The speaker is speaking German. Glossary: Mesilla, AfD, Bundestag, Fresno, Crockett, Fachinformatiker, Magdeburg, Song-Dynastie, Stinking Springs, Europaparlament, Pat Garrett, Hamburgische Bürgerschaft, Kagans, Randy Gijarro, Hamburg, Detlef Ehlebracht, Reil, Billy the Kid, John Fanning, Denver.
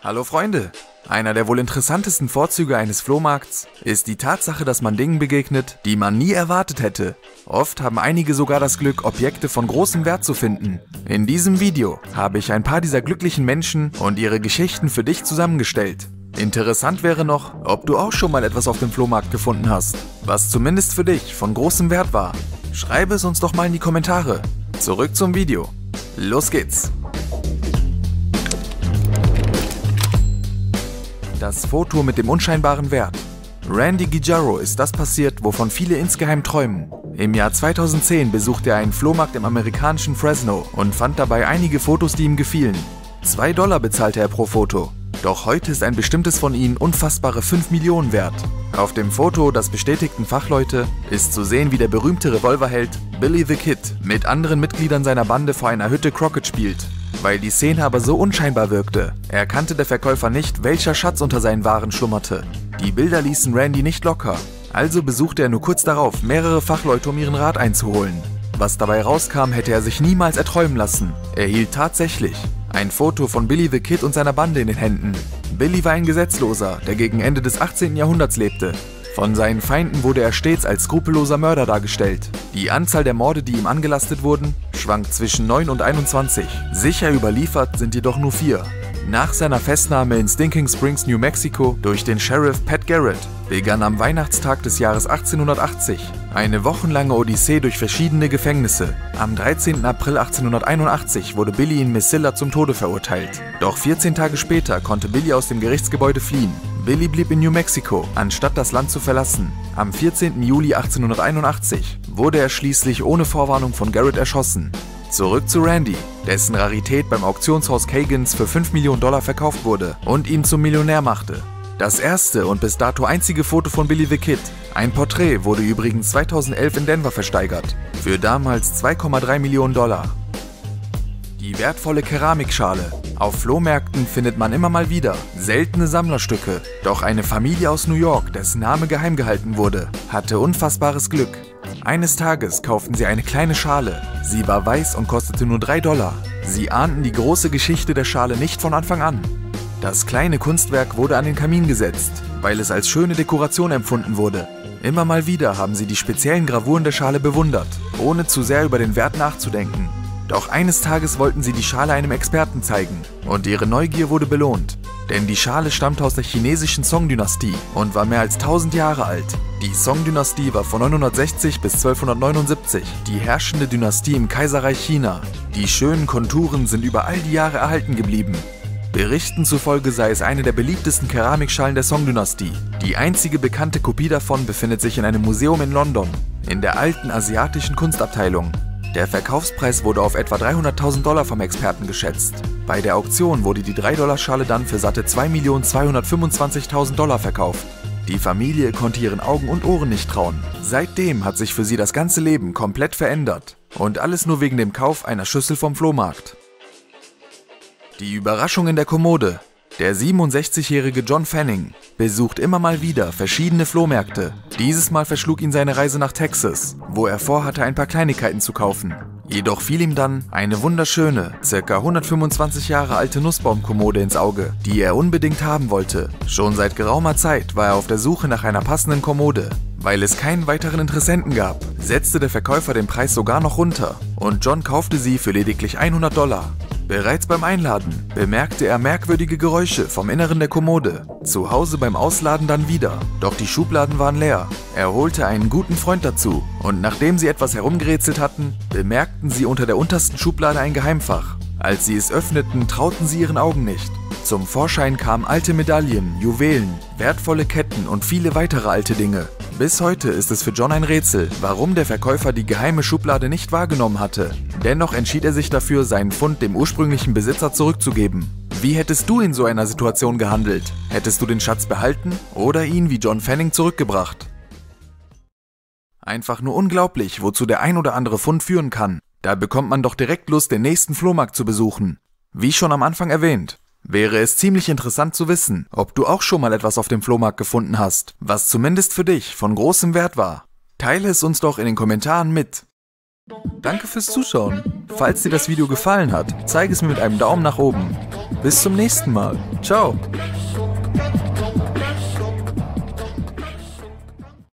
Hallo Freunde! Einer der wohl interessantesten Vorzüge eines Flohmarkts ist die Tatsache, dass man Dingen begegnet, die man nie erwartet hätte. Oft haben einige sogar das Glück, Objekte von großem Wert zu finden. In diesem Video habe ich ein paar dieser glücklichen Menschen und ihre Geschichten für dich zusammengestellt. Interessant wäre noch, ob du auch schon mal etwas auf dem Flohmarkt gefunden hast, was zumindest für dich von großem Wert war. Schreibe es uns doch mal in die Kommentare. Zurück zum Video. Los geht's! Das Foto mit dem unscheinbaren Wert. Randy Gijarro ist das passiert, wovon viele insgeheim träumen. Im Jahr 2010 besuchte er einen Flohmarkt im amerikanischen Fresno und fand dabei einige Fotos, die ihm gefielen. $2 bezahlte er pro Foto. Doch heute ist ein bestimmtes von ihnen unfassbare 5 Millionen wert. Auf dem Foto, das bestätigten Fachleute, ist zu sehen, wie der berühmte Revolverheld Billy the Kid mit anderen Mitgliedern seiner Bande vor einer Hütte Crockett spielt. Weil die Szene aber so unscheinbar wirkte, erkannte der Verkäufer nicht, welcher Schatz unter seinen Waren schlummerte. Die Bilder ließen Randy nicht locker, also besuchte er nur kurz darauf mehrere Fachleute, um ihren Rat einzuholen. Was dabei rauskam, hätte er sich niemals erträumen lassen. Er hielt tatsächlich ein Foto von Billy the Kid und seiner Bande in den Händen. Billy war ein Gesetzloser, der gegen Ende des 18. Jahrhunderts lebte. Von seinen Feinden wurde er stets als skrupelloser Mörder dargestellt. Die Anzahl der Morde, die ihm angelastet wurden, schwankt zwischen 9 und 21. Sicher überliefert sind jedoch nur 4. Nach seiner Festnahme in Stinking Springs, New Mexico, durch den Sheriff Pat Garrett, begann am Weihnachtstag des Jahres 1880 eine wochenlange Odyssee durch verschiedene Gefängnisse. Am 13. April 1881 wurde Billy in Mesilla zum Tode verurteilt. Doch 14 Tage später konnte Billy aus dem Gerichtsgebäude fliehen. Billy blieb in New Mexico, anstatt das Land zu verlassen. Am 14. Juli 1881 wurde er schließlich ohne Vorwarnung von Garrett erschossen. Zurück zu Randy, dessen Rarität beim Auktionshaus Kagans für $5 Millionen verkauft wurde und ihn zum Millionär machte. Das erste und bis dato einzige Foto von Billy the Kid, ein Porträt, wurde übrigens 2011 in Denver versteigert, für damals $2,3 Millionen. Die wertvolle Keramikschale. Auf Flohmärkten findet man immer mal wieder seltene Sammlerstücke. Doch eine Familie aus New York, dessen Name geheim gehalten wurde, hatte unfassbares Glück. Eines Tages kauften sie eine kleine Schale. Sie war weiß und kostete nur $3. Sie ahnten die große Geschichte der Schale nicht von Anfang an. Das kleine Kunstwerk wurde an den Kamin gesetzt, weil es als schöne Dekoration empfunden wurde. Immer mal wieder haben sie die speziellen Gravuren der Schale bewundert, ohne zu sehr über den Wert nachzudenken. Doch eines Tages wollten sie die Schale einem Experten zeigen und ihre Neugier wurde belohnt. Denn die Schale stammte aus der chinesischen Song-Dynastie und war mehr als 1000 Jahre alt. Die Song-Dynastie war von 960 bis 1279 die herrschende Dynastie im Kaiserreich China. Die schönen Konturen sind über all die Jahre erhalten geblieben. Berichten zufolge sei es eine der beliebtesten Keramikschalen der Song-Dynastie. Die einzige bekannte Kopie davon befindet sich in einem Museum in London, in der alten asiatischen Kunstabteilung. Der Verkaufspreis wurde auf etwa $300.000 vom Experten geschätzt. Bei der Auktion wurde die $3-Schale dann für satte $2.225.000 verkauft. Die Familie konnte ihren Augen und Ohren nicht trauen. Seitdem hat sich für sie das ganze Leben komplett verändert. Und alles nur wegen dem Kauf einer Schüssel vom Flohmarkt. Die Überraschung in der Kommode. Der 67-jährige John Fanning besucht immer mal wieder verschiedene Flohmärkte. Dieses Mal verschlug ihn seine Reise nach Texas, wo er vorhatte, ein paar Kleinigkeiten zu kaufen. Jedoch fiel ihm dann eine wunderschöne, ca. 125 Jahre alte Nussbaumkommode ins Auge, die er unbedingt haben wollte. Schon seit geraumer Zeit war er auf der Suche nach einer passenden Kommode. Weil es keinen weiteren Interessenten gab, setzte der Verkäufer den Preis sogar noch runter und John kaufte sie für lediglich $100. Bereits beim Einladen bemerkte er merkwürdige Geräusche vom Inneren der Kommode, zu Hause beim Ausladen dann wieder, doch die Schubladen waren leer. Er holte einen guten Freund dazu und nachdem sie etwas herumgerätselt hatten, bemerkten sie unter der untersten Schublade ein Geheimfach. Als sie es öffneten, trauten sie ihren Augen nicht. Zum Vorschein kamen alte Medaillen, Juwelen, wertvolle Ketten und viele weitere alte Dinge. Bis heute ist es für John ein Rätsel, warum der Verkäufer die geheime Schublade nicht wahrgenommen hatte. Dennoch entschied er sich dafür, seinen Fund dem ursprünglichen Besitzer zurückzugeben. Wie hättest du in so einer Situation gehandelt? Hättest du den Schatz behalten oder ihn wie John Fanning zurückgebracht? Einfach nur unglaublich, wozu der ein oder andere Fund führen kann. Da bekommt man doch direkt Lust, den nächsten Flohmarkt zu besuchen. Wie schon am Anfang erwähnt, wäre es ziemlich interessant zu wissen, ob du auch schon mal etwas auf dem Flohmarkt gefunden hast, was zumindest für dich von großem Wert war. Teile es uns doch in den Kommentaren mit. Danke fürs Zuschauen. Falls dir das Video gefallen hat, zeige es mir mit einem Daumen nach oben. Bis zum nächsten Mal. Ciao.